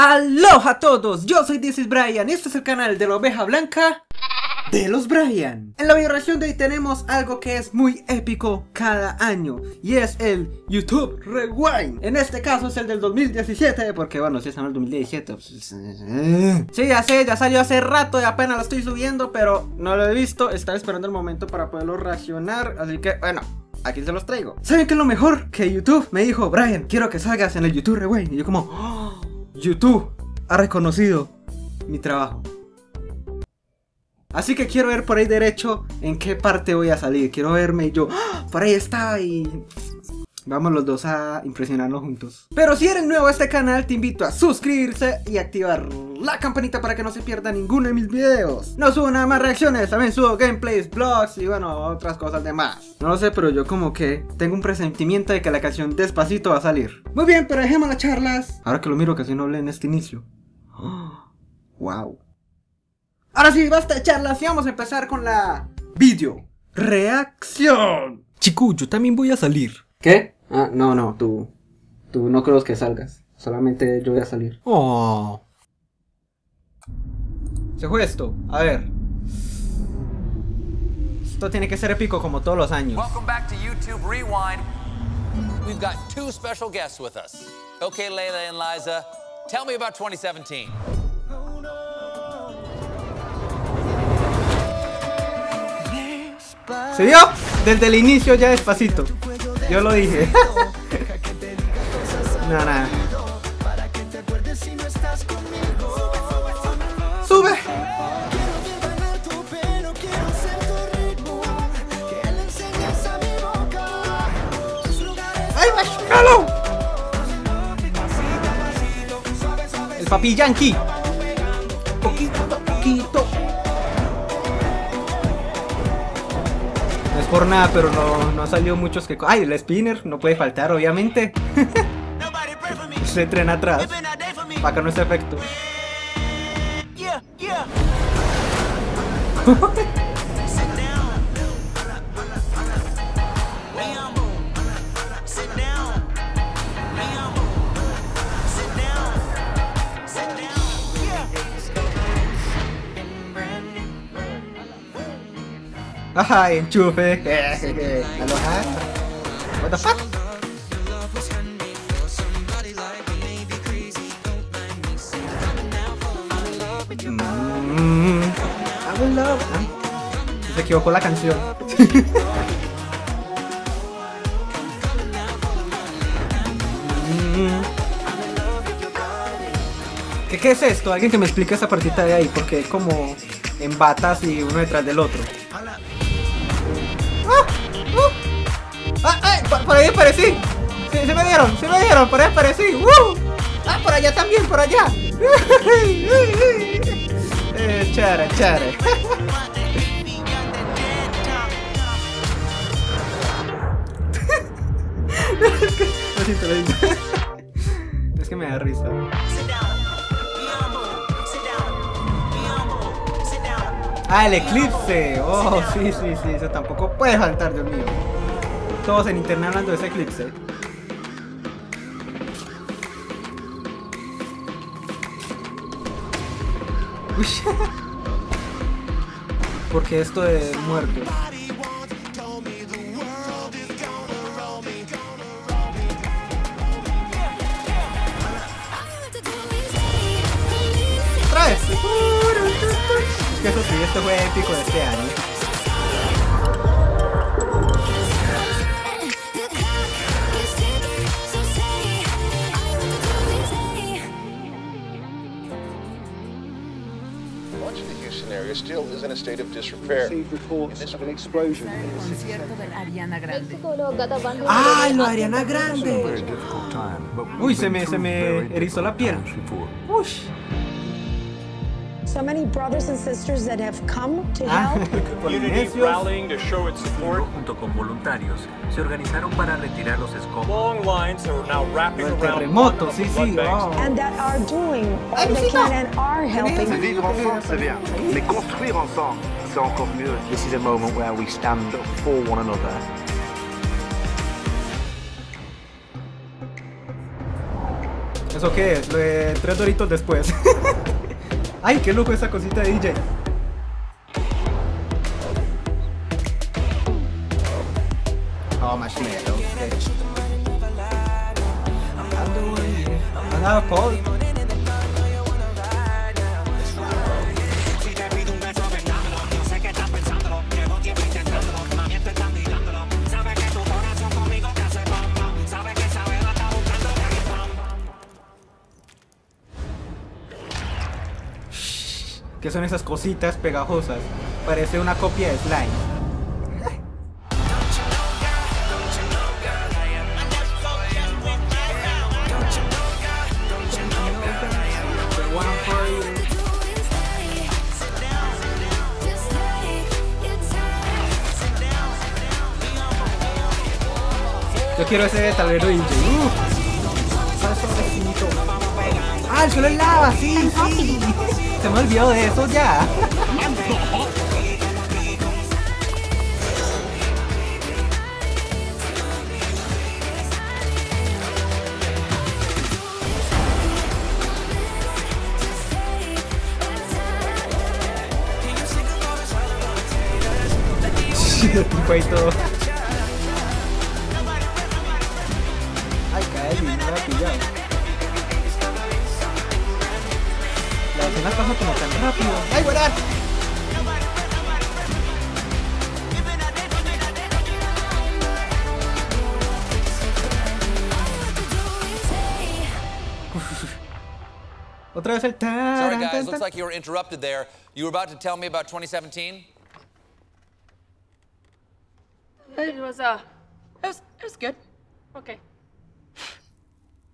Aloha a todos, yo soy This is Brayan y este es el canal de la oveja blanca de los Brayan. En la videoreacción de hoy tenemos algo que es muy épico cada año y es el YouTube Rewind. En este caso es el del 2017, porque bueno, si es en el 2017 pues... sí, ya sé, ya salió hace rato y apenas lo estoy subiendo, pero no lo he visto, estaba esperando el momento para poderlo reaccionar, así que bueno, aquí se los traigo. ¿Saben qué es lo mejor? Que YouTube me dijo: Brayan, quiero que salgas en el YouTube Rewind. Y yo como... ¡oh! YouTube ha reconocido mi trabajo. Así que quiero ver por ahí derecho en qué parte voy a salir. Quiero verme y yo... ¡ah! Por ahí estaba y... vamos los dos a impresionarnos juntos. Pero si eres nuevo a este canal, te invito a suscribirse y activar la campanita para que no se pierda ninguno de mis videos. No subo nada más reacciones, también subo gameplays, vlogs y bueno, otras cosas de más. No lo sé, pero yo como que tengo un presentimiento de que la canción Despacito va a salir. Muy bien, pero dejemos las charlas. Ahora que lo miro, casi no hablé en este inicio. ¡Oh! Wow. Ahora sí, basta de charlas y vamos a empezar con la video reacción. Chico, yo también voy a salir. ¿Qué? Ah, no, tú no creo que salgas. Solamente yo voy a salir. Oh. Se fue esto, a ver. Esto tiene que ser épico como todos los años. Welcome back to YouTube Rewind. We've got two special guests with us. Okay, Layla and Liza, tell me about 2017. ¿Se dio? Desde el inicio ya Despacito. Yo lo dije. Nada. Sube. ¡Ay, Marshmello! El papi Yankee. Poquito a poquito. No es por nada, pero no ha salido muchos que... ¡ay, el spinner! No puede faltar, obviamente. Se entrena atrás para que no esté efecto. Ajá, enchufe. Aloha. What the fuck? Se equivocó la canción. ¿Qué es esto? Alguien que me explique esa partita de ahí, porque es como en batas y uno detrás del otro. Por ahí aparecí. Se me dieron, por ahí aparecí. Ah, por allá también, por allá. Chara. Es que me da risa. Ah, el eclipse. Oh, sí, eso tampoco puede faltar, Dios mío. Todos en internet hablando de ese eclipse. Uy. Porque esto de muerte. Otra vez. Es que eso sí, este fue épico de este año. Still is in a state of disrepair. Ariana Grande. Ah, lo Ariana Grande. Uy, se me erizó la piel. Uy. So many brothers and sisters that have come to help. Rallying to show its support. Junto con voluntarios se organizaron para retirar los escombros. Long lines are now wrapping around. Terremoto, sí. And that are doing all they can and are helping. Vivre ensemble, c'est bien, mais construire ensemble, c'est encore mieux. This is a moment where we stand up for one another. ¿Eso qué es? Lo de 3 doritos después. Ay, qué loco esa cosita de DJ. Oh, Marshmello. Another Paul. ¿Qué son esas cositas pegajosas? Parece una copia de slime. Yo quiero ese tablero de DJ. Ah, el suelo es lava, sí, sí. Se me olvidó de eso ya. Fue todo. La escena pasa como tan rápido. ¡Ay, guardar! Otra vez el tan. Sorry guys, looks like you were interrupted there. You were about to tell me about 2017? It was good. Okay.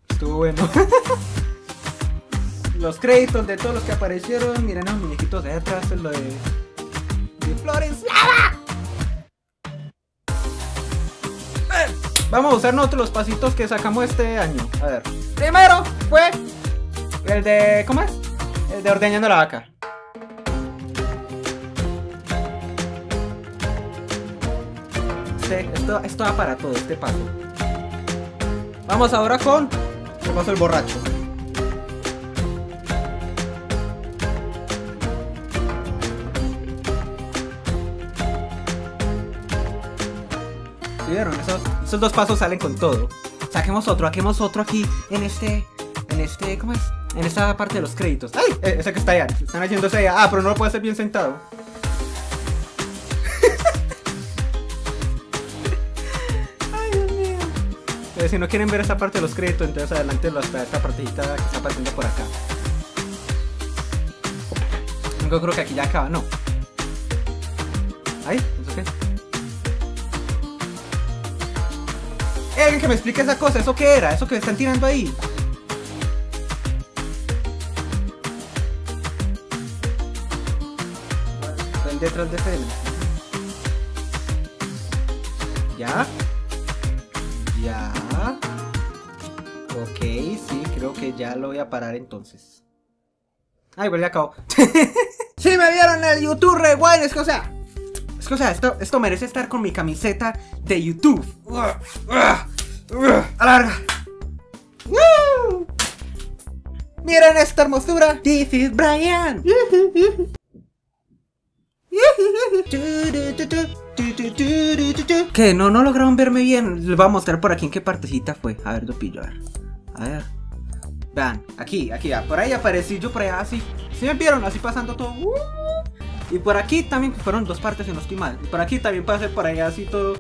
Estuvo bueno. Los créditos de todos los que aparecieron. Miren a los muñequitos de atrás. Lo de Florence Lava. Vamos a usar nosotros los pasitos que sacamos este año. A ver. Primero fue el de... ¿Cómo es? El de ordeñando la vaca. Esto va para todo este paso. Vamos ahora con... ¿Qué pasó el borracho? ¿Sí vieron? Esos 2 pasos salen con todo. Saquemos otro aquí en este, ¿cómo es? En esta parte de los créditos. ¡Ay! Ese que está allá, están haciendo ese allá. Ah, pero no lo puede hacer bien sentado. Ay, Dios mío. Pero si no quieren ver esa parte de los créditos, entonces adelante hasta esta partidita que está apareciendo por acá. Yo creo que aquí ya acaba, no. Ay, ¿eso qué? Alguien que me explique esa cosa, ¿eso qué era? ¿Eso que están tirando ahí? Están detrás de Fela. ¿Ya? Ya. Ok, sí, creo que ya lo voy a parar entonces. Ay, bueno, ya acabó. Sí, me vieron en el YouTube Rewind, es que, o sea, esto merece estar con mi camiseta de YouTube. Alarga. Miren esta hermosura. This is Brayan. Que no lograron verme bien. Les voy a mostrar por aquí en qué partecita fue. A ver, lo pillo, a ver. A ver. Vean, aquí, por ahí aparecí yo, por allá, así. ¿Sí me vieron? Así pasando todo. Y por aquí también fueron 2 partes, si no estoy mal. Y por aquí también pasé por allá, así todo.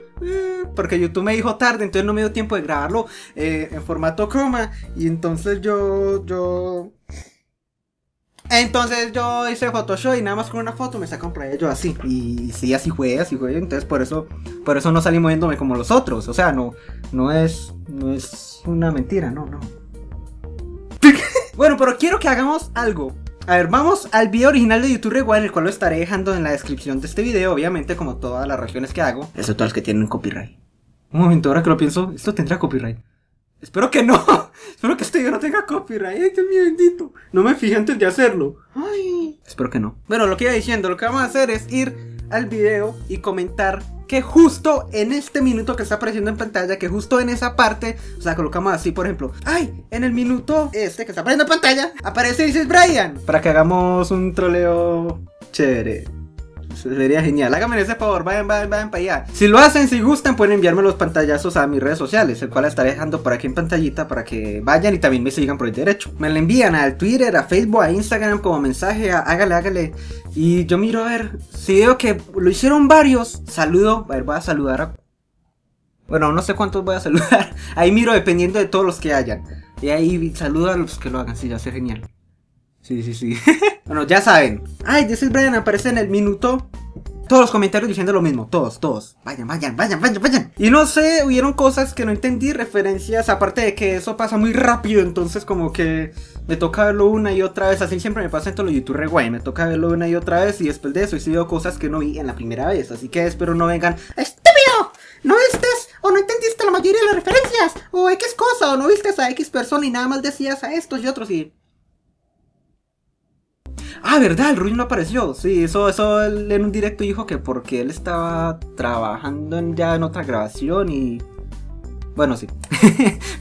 Porque YouTube me dijo tarde, entonces no me dio tiempo de grabarlo en formato croma. Y entonces yo hice Photoshop y nada más con una foto me sacan por allá yo así. Y sí, así fue. Entonces por eso no salí moviéndome como los otros. O sea, no es una mentira, no. Bueno, pero quiero que hagamos algo. A ver, vamos al video original de YouTube Rewind, el cual lo estaré dejando en la descripción de este video, obviamente, como todas las regiones que hago, excepto las que tienen copyright. Un momento, ahora que lo pienso, ¿esto tendrá copyright? Espero que no. Espero que este video no tenga copyright. Ay, Dios mío bendito. No me fijé antes de hacerlo. Ay. Espero que no. Bueno, lo que iba diciendo, lo que vamos a hacer es ir al video y comentar que justo en este minuto que está apareciendo en pantalla, que justo en esa parte, o sea, colocamos así, por ejemplo, ¡ay! En el minuto este que está apareciendo en pantalla aparece This is Brayan, para que hagamos un troleo chévere. Sería genial, háganme ese favor, vayan para allá. Si lo hacen, si gustan, pueden enviarme los pantallazos a mis redes sociales, el cual estaré dejando por aquí en pantallita para que vayan y también me sigan por el derecho. Me lo envían al Twitter, a Facebook, a Instagram como mensaje, hágale. Y yo miro a ver, si veo que lo hicieron varios, saludo, a ver, voy a saludar a... Bueno, no sé cuántos voy a saludar, ahí miro dependiendo de todos los que hayan. Y ahí saludo a los que lo hagan, sí, ya sé, genial. Sí. Bueno, ya saben. Ay, This is Brayan aparece en el minuto. Todos los comentarios diciendo lo mismo. Todos. Vayan. Y no sé, hubieron cosas que no entendí, referencias. Aparte de que eso pasa muy rápido, entonces como que me toca verlo una y otra vez. Así siempre me pasa en todos los YouTube Rewind. Me toca verlo una y otra vez y después de eso he sido cosas que no vi en la primera vez. Así que espero no vengan. ¡Estúpido! ¿No vistes o no entendiste la mayoría de las referencias? O X cosa, o no vistes a X persona y nada más decías a estos y otros y... Ah, verdad, el Rubius no apareció. Sí, eso él en un directo dijo que porque él estaba trabajando ya en otra grabación y... Bueno, sí.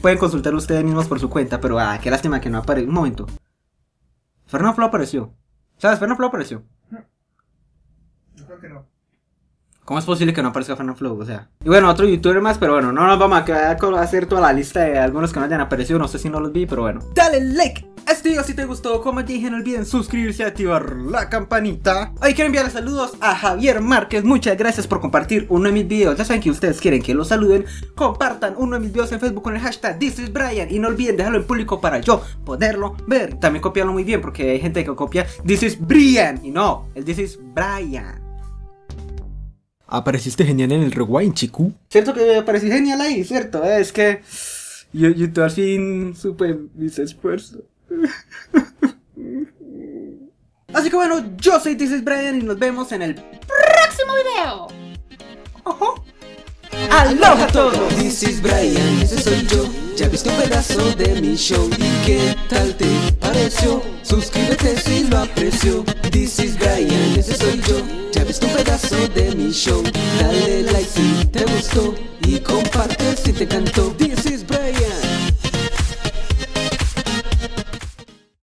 Pueden consultarlo ustedes mismos por su cuenta, pero qué lástima que no apareció. Un momento. Fernanfloo apareció. ¿Sabes? Fernanfloo apareció. Yo creo que no. ¿Cómo es posible que no aparezca Fernanfloo? O sea... Y bueno, otro youtuber más, pero bueno, no nos vamos a quedar con hacer toda la lista de algunos que no hayan aparecido. No sé si no los vi, pero bueno. Dale like a este video si te gustó. Como dije, no olviden suscribirse y activar la campanita. Hoy quiero enviarle saludos a Javier Márquez. Muchas gracias por compartir uno de mis videos. Ya saben que ustedes quieren que los saluden. Compartan uno de mis videos en Facebook con el hashtag This is Brayan. Y no olviden dejarlo en público para yo poderlo ver. También copiarlo muy bien porque hay gente que copia This is Brayan. Y no, el This is Brayan. Apareciste genial en el Rewind, chico. Cierto que aparecí genial ahí, cierto. Es que YouTube al fin supe mis esfuerzos. Así que bueno, yo soy This is Brayan y nos vemos en el próximo video. Ojo. Aloha a todos. This is Brayan, ese soy yo. Ya viste un pedazo de mi show. ¿Y qué tal te pareció? Suscríbete si lo aprecio. This is Brayan, ese soy yo. Viste un pedazo de mi show, dale like si te gustó y comparte si te encantó.